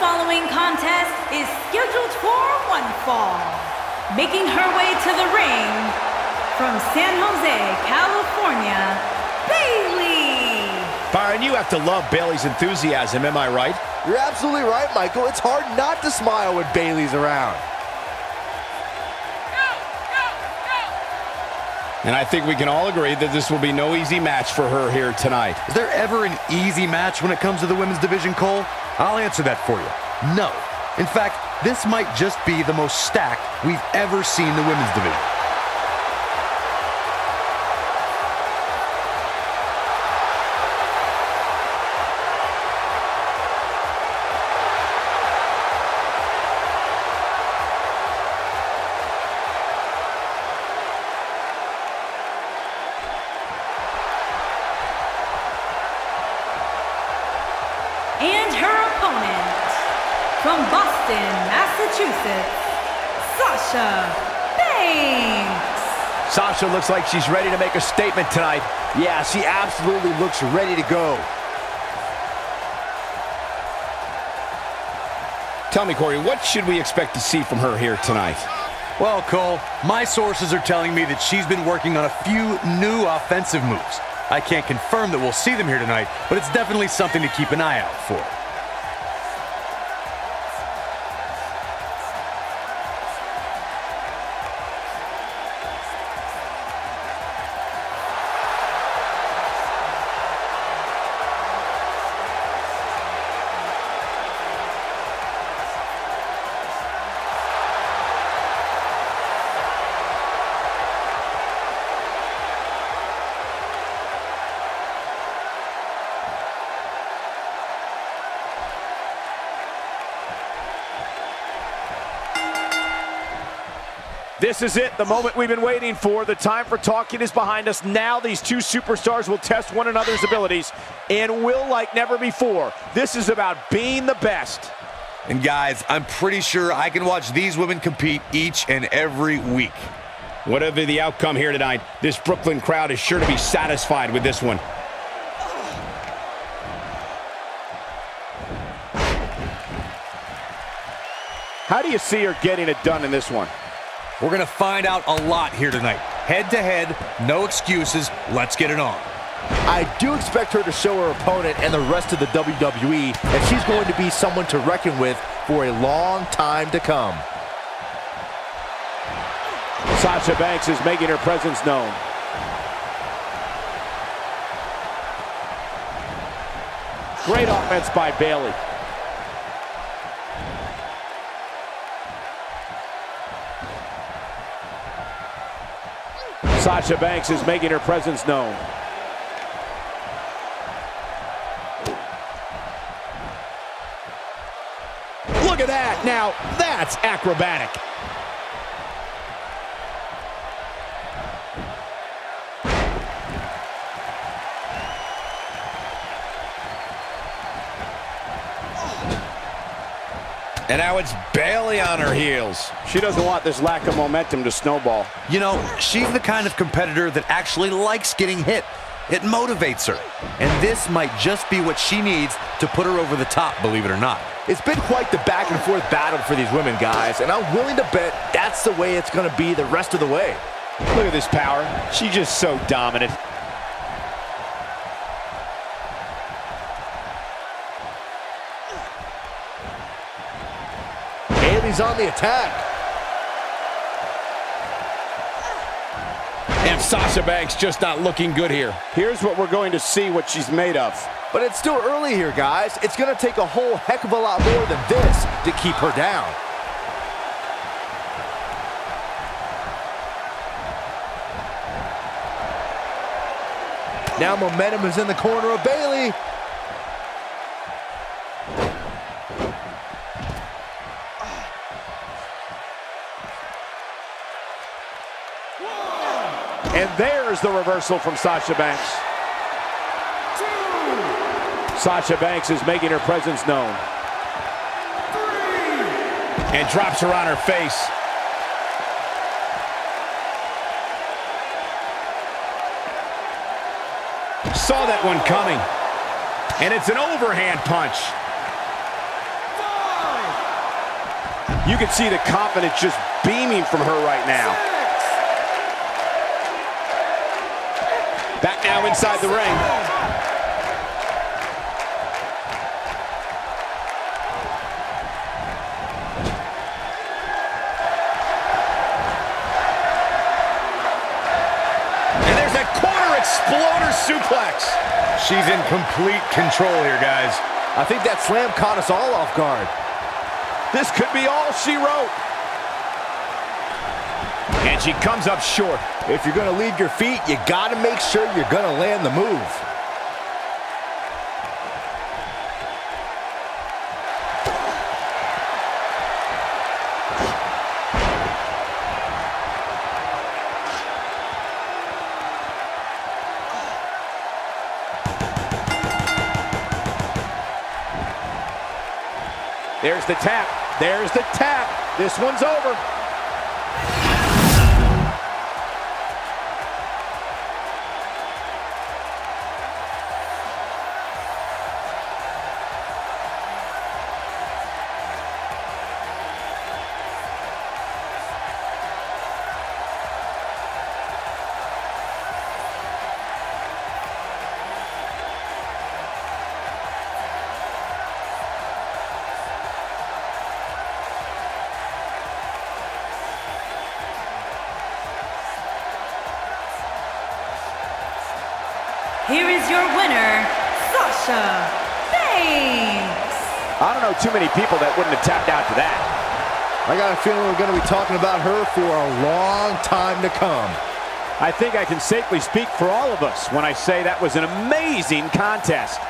following contest is scheduled for one fall. Making her way to the ring from San Jose, California, Bayley. Byron, you have to love Bayley's enthusiasm, am I right? You're absolutely right, Michael. It's hard not to smile when Bayley's around. And I think we can all agree that this will be no easy match for her here tonight. Is there ever an easy match when it comes to the women's division, Cole? I'll answer that for you. No. In fact, this might just be the most stacked we've ever seen the women's division. And her opponent, from Boston, Massachusetts, Sasha Banks. Sasha looks like she's ready to make a statement tonight. Yeah, she absolutely looks ready to go. Tell me, Corey, what should we expect to see from her here tonight? Well, Cole, my sources are telling me that she's been working on a few new offensive moves. I can't confirm that we'll see them here tonight, but it's definitely something to keep an eye out for. This is it, the moment we've been waiting for. The time for talking is behind us. Now these two superstars will test one another's abilities and will like never before. This is about being the best. And guys, I'm pretty sure I can watch these women compete each and every week. Whatever the outcome here tonight, this Brooklyn crowd is sure to be satisfied with this one. How do you see her getting it done in this one? We're going to find out a lot here tonight. Head-to-head, no excuses. Let's get it on. I do expect her to show her opponent and the rest of the WWE that she's going to be someone to reckon with for a long time to come. Sasha Banks is making her presence known. Great offense by Bayley. Sasha Banks is making her presence known. Look at that! Now, that's acrobatic. And now it's Bayley on her heels. She doesn't want this lack of momentum to snowball. You know, she's the kind of competitor that actually likes getting hit. It motivates her. And this might just be what she needs to put her over the top, believe it or not. It's been quite the back and forth battle for these women, guys. And I'm willing to bet that's the way it's going to be the rest of the way. Look at this power. She's just so dominant. He's on the attack. And Sasha Banks just not looking good here. Here's what we're going to see what she's made of. But it's still early here, guys. It's going to take a whole heck of a lot more than this to keep her down. Now momentum is in the corner of Bayley. And there's the reversal from Sasha Banks. Two. Sasha Banks is making her presence known. Three. And drops her on her face. Saw that one coming. And it's an overhand punch. Five. You can see the confidence just beaming from her right now. Back now inside the ring. And there's that corner exploder suplex. She's in complete control here, guys. I think that slam caught us all off guard. This could be all she wrote. And she comes up short. If you're going to leave your feet, you got to make sure you're going to land the move. There's the tap. There's the tap. This one's over. Here is your winner, Sasha Banks. I don't know too many people that wouldn't have tapped out to that. I got a feeling we're going to be talking about her for a long time to come. I think I can safely speak for all of us when I say that was an amazing contest.